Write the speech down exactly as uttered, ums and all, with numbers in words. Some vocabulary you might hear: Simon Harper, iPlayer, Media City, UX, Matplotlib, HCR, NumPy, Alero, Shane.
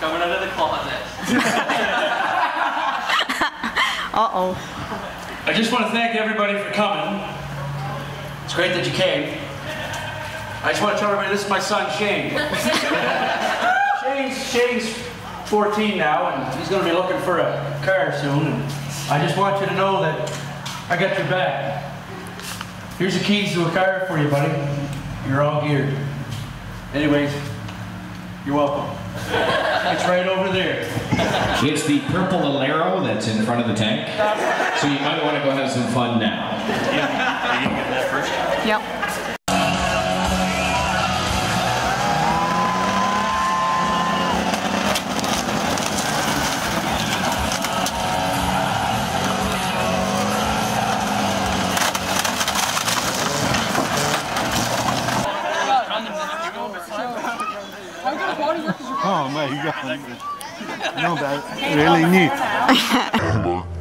Coming out of the closet. Uh-oh. I just want to thank everybody for coming. It's great that you came. I just want to tell everybody this is my son, Shane. Shane's, Shane's fourteen now, and he's going to be looking for a car soon. And I just want you to know that I got your back. Here's the keys to a car for you, buddy. You're all geared. Anyways, you're welcome. It's right over there. It's the purple Alero that's in front of the tank. So you might want to go have some fun now. Yeah. Are you gonna get that first shot? Yep. Oh my God, no, that's really neat.